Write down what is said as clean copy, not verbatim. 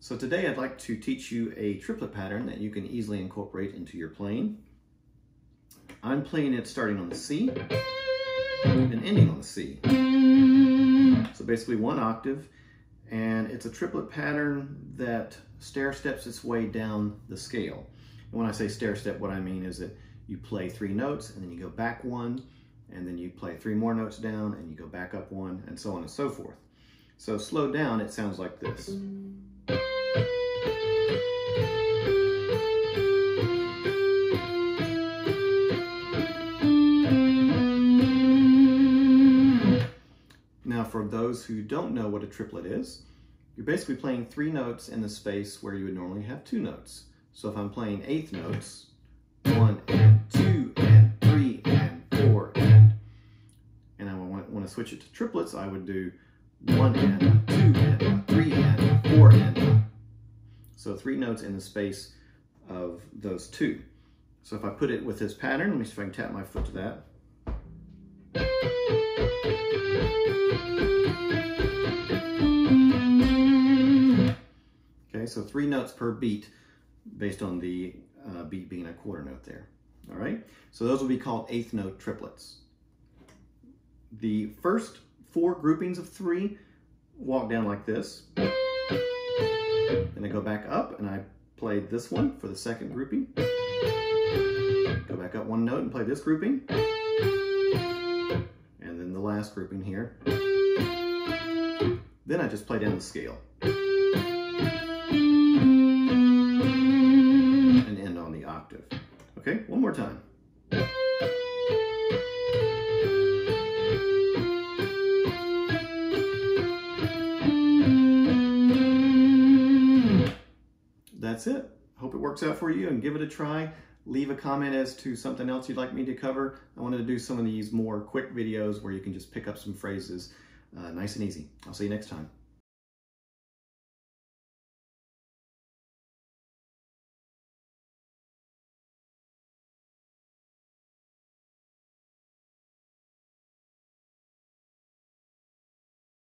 So today I'd like to teach you a triplet pattern that you can easily incorporate into your playing. I'm playing it starting on the C and ending on the C. So basically one octave, and it's a triplet pattern that stair steps its way down the scale. And when I say stair step, what I mean is that you play three notes and then you go back one, and then you play three more notes down and you go back up one, and so on and so forth. So slow down, it sounds like this. Now, for those who don't know what a triplet is, you're basically playing three notes in the space where you would normally have two notes. So if I'm playing eighth notes, 1 and 2 and 3 and 4 and I want to switch it to triplets, I would do 1 and 2 and 3 and 4 and. So three notes in the space of those two. So if I put it with this pattern, let me see if I can tap my foot to that. Okay, so three notes per beat based on the beat being a quarter note there. All right, so those will be called eighth note triplets. The first four groupings of three walk down like this. And I go back up and I play this one for the second grouping. Go back up one note and play this grouping. And then the last grouping here. Then I just play down the scale. And end on the octave. Okay, one more time. That's it. Hope it works out for you, and give it a try. Leave a comment as to something else you'd like me to cover. I wanted to do some of these more quick videos where you can just pick up some phrases nice and easy. I'll see you next time.